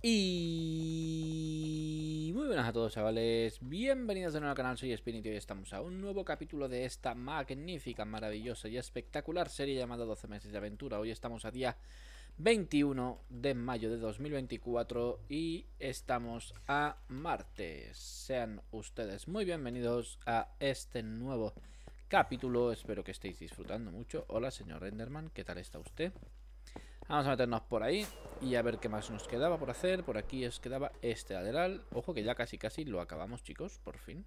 Y muy buenas a todos, chavales. Bienvenidos de nuevo al canal, soy Spinit y hoy estamos a un nuevo capítulo de esta magnífica, maravillosa y espectacular serie llamada 12 meses de aventura. Hoy estamos a día 21 de mayo de 2024 y estamos a martes. Sean ustedes muy bienvenidos a este nuevo capítulo. Espero que estéis disfrutando mucho. Hola, señor Enderman, ¿qué tal está usted? Vamos a meternos por ahí y a ver qué más nos quedaba por hacer. Por aquí os quedaba este lateral. Ojo que ya casi lo acabamos, chicos, por fin.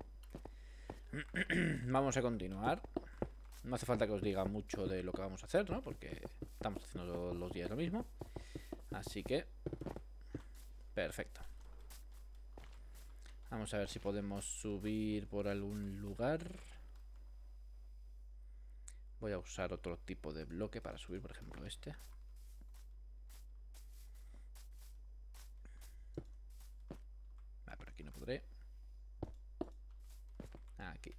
Vamos a continuar. No hace falta que os diga mucho de lo que vamos a hacer, ¿no? Porque estamos haciendo todos los días lo mismo. Así que... perfecto. Vamos a ver si podemos subir por algún lugar. Voy a usar otro tipo de bloque para subir, por ejemplo, este. Ah, pero aquí no podré. Aquí.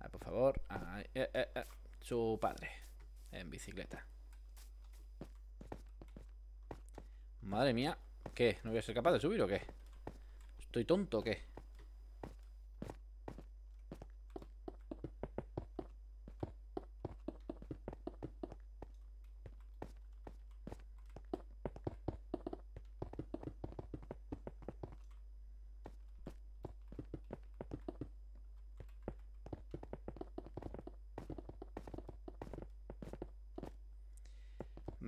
Ah, por favor. Ah, su padre. En bicicleta. Madre mía. ¿Qué? ¿No voy a ser capaz de subir o qué? ¿Estoy tonto o qué?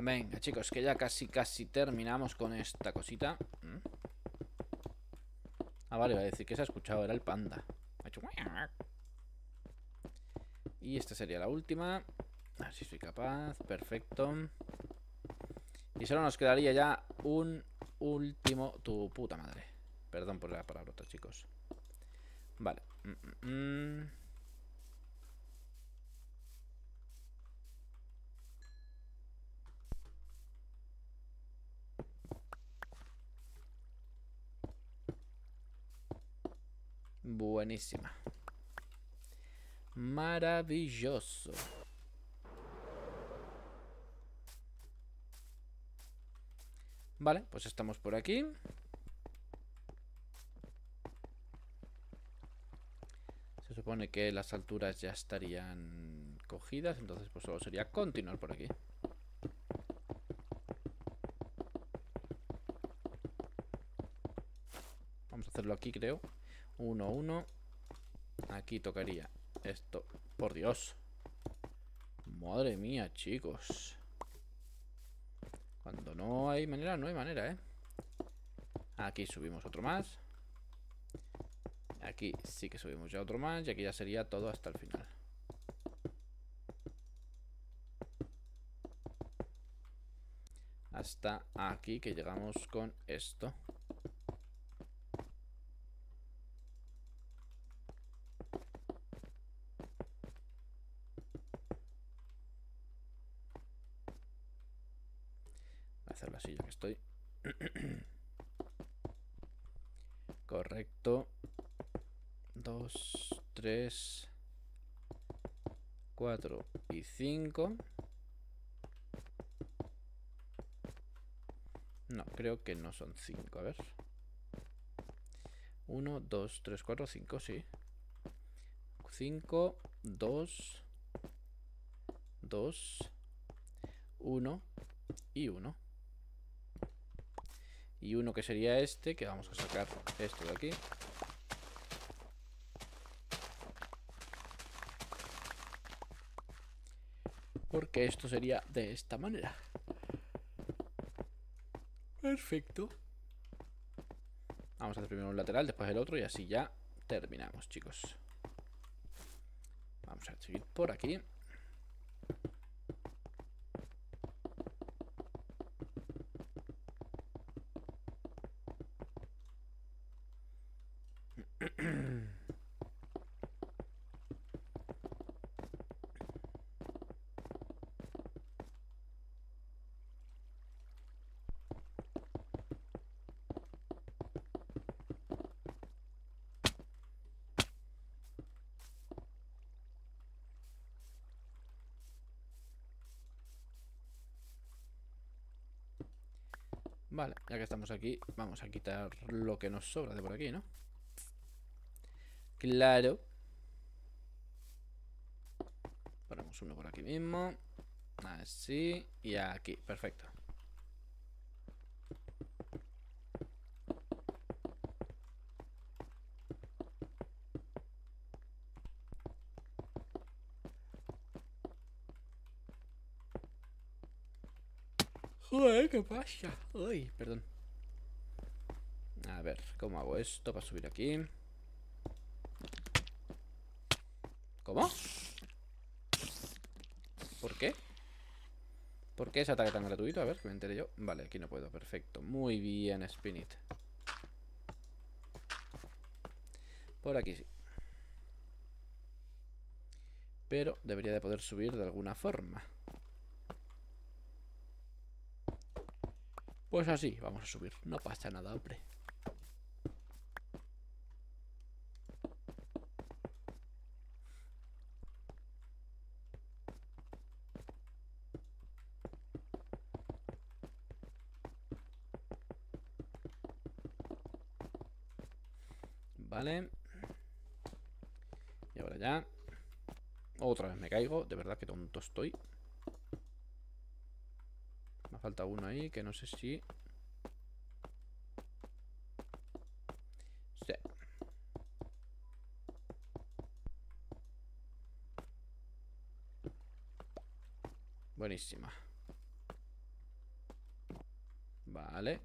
Venga, chicos, que ya casi terminamos con esta cosita. Ah, vale, va a decir que se ha escuchado, era el panda. Y esta sería la última. A ver si soy capaz, perfecto. Y solo nos quedaría ya un último... tu puta madre. Perdón por la palabrota, chicos. Vale. Buenísima. Maravilloso. Vale, pues estamos por aquí. Se supone que las alturas ya estarían cogidas, entonces pues solo sería continuar por aquí. Vamos a hacerlo aquí, creo. 1-1. Aquí tocaría esto. Por Dios. Madre mía, chicos. Cuando no hay manera, no hay manera, ¿eh? Aquí subimos otro más. Aquí sí que subimos ya otro más. Y aquí ya sería todo hasta el final. Hasta aquí que llegamos con esto. Hacerlo así ya que estoy. Correcto. 2, 3, 4 y 5. No, creo que no son 5, a ver. 1, 2, 3, 4, 5, sí. 5, 2, 2, 1 y 1. Y uno que sería este, que vamos a sacar esto de aquí. Porque esto sería de esta manera. Perfecto. Vamos a hacer primero un lateral, después el otro y así ya terminamos, chicos. Vamos a seguir por aquí. Vale, ya que estamos aquí, vamos a quitar lo que nos sobra de por aquí, ¿no? Claro. Ponemos uno por aquí mismo. Así y aquí, perfecto. Joder, ¿qué pasa? Ay, perdón. A ver, ¿cómo hago esto para subir aquí? ¿Cómo? ¿Por qué? ¿Por qué ese ataque tan gratuito? A ver, que me enteré yo. Vale, aquí no puedo, perfecto. Muy bien, Spinit. Por aquí sí. Pero debería de poder subir de alguna forma. Pues así, vamos a subir, no pasa nada, hombre. Vale. Y ahora ya. Otra vez me caigo, de verdad que tonto estoy. Falta uno ahí, que no sé si... Sí. Buenísima. Vale.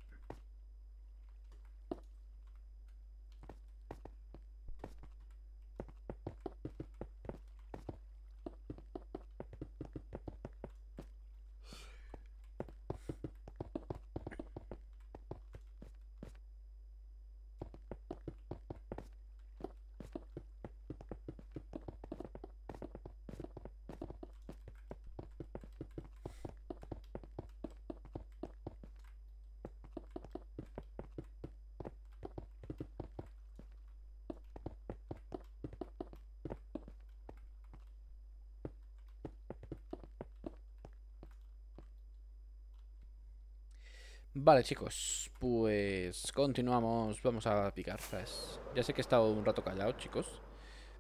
Vale, chicos, pues continuamos. Vamos a picar, ¿sabes? Ya sé que he estado un rato callado, chicos,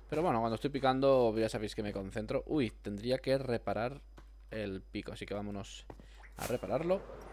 pero bueno, cuando estoy picando ya sabéis que me concentro. Uy, tendría que reparar el pico, así que vámonos a repararlo.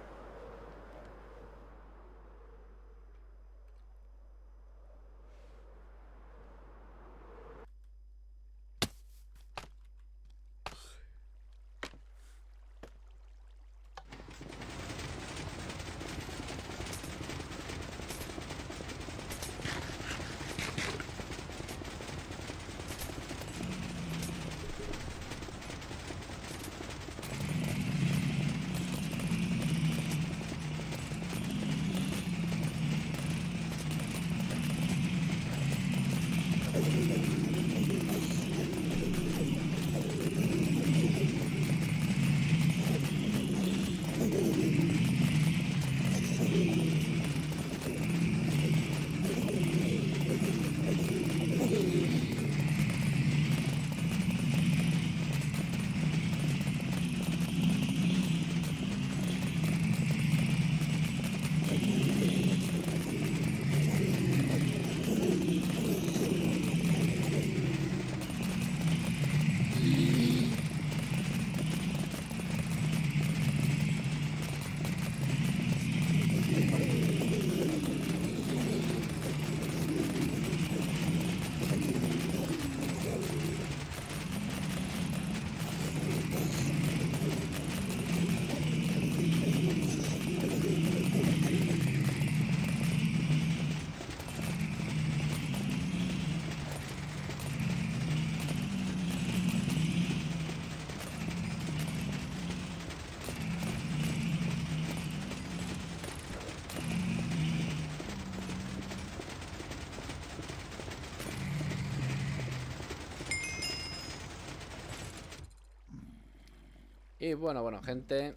Y bueno, gente,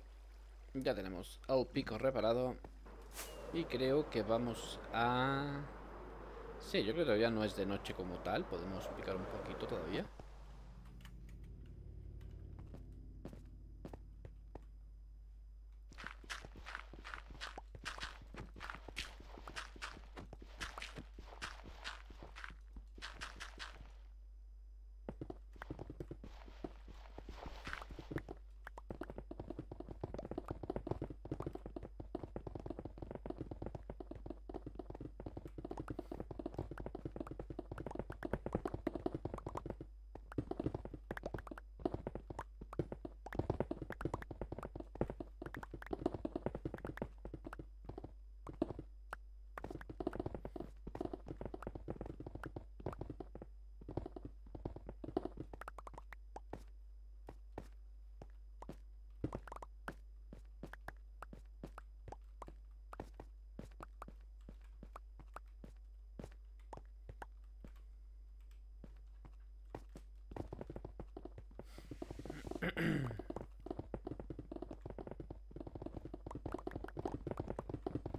ya tenemos el pico reparado y creo que vamos a... Sí, yo creo que todavía no es de noche como tal, podemos picar un poquito todavía.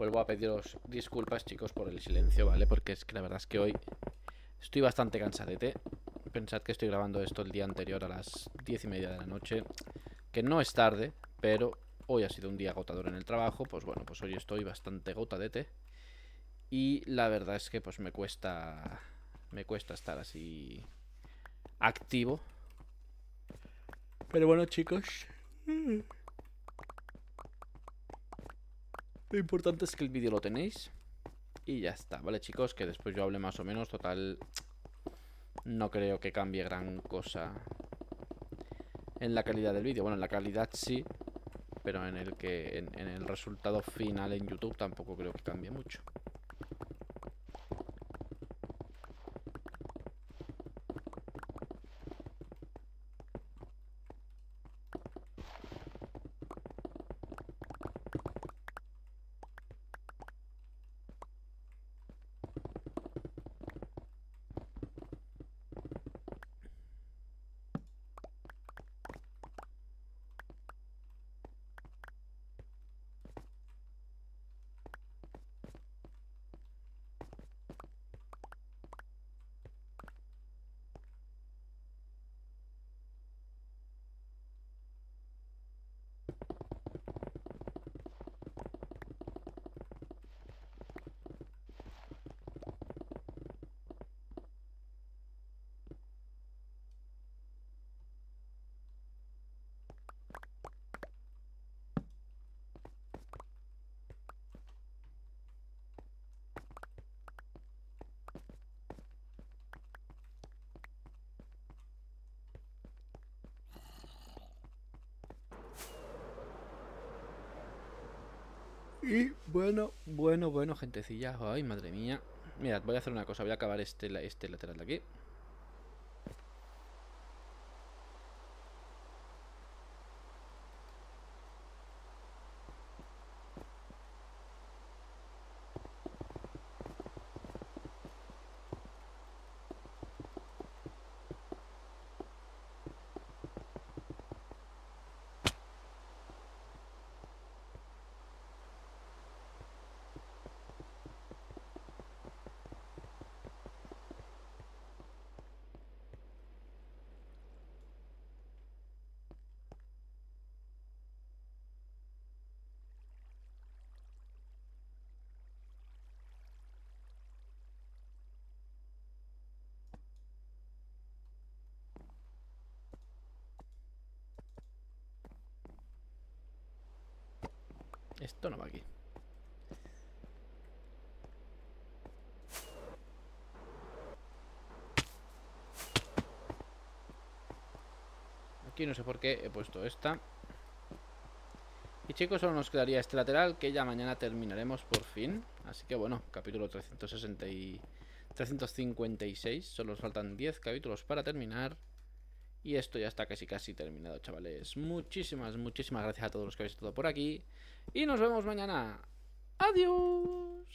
vuelvo a pediros disculpas, chicos, por el silencio, ¿vale? Porque es que la verdad es que hoy estoy bastante cansadete. Pensad que estoy grabando esto el día anterior a las 10:30 de la noche, que no es tarde, pero hoy ha sido un día agotador en el trabajo. Pues bueno, pues hoy estoy bastante gotadete y la verdad es que pues me cuesta estar así activo. Pero bueno, chicos, lo importante es que el vídeo lo tenéis y ya está, ¿vale, chicos? Que después yo hable más o menos, total, no creo que cambie gran cosa en la calidad del vídeo. Bueno, en la calidad sí, pero en el que en el resultado final en YouTube tampoco creo que cambie mucho. Y bueno, gentecilla. Ay, madre mía. Mirad, voy a hacer una cosa. Voy a acabar este lateral de aquí. Esto no va aquí. Aquí no sé por qué he puesto esta. Y chicos, solo nos quedaría este lateral, que ya mañana terminaremos por fin. Así que bueno, capítulo 360 y 356. Solo nos faltan 10 capítulos para terminar. Y esto ya está casi terminado, chavales. Muchísimas gracias a todos los que habéis estado por aquí. Y nos vemos mañana. Adiós.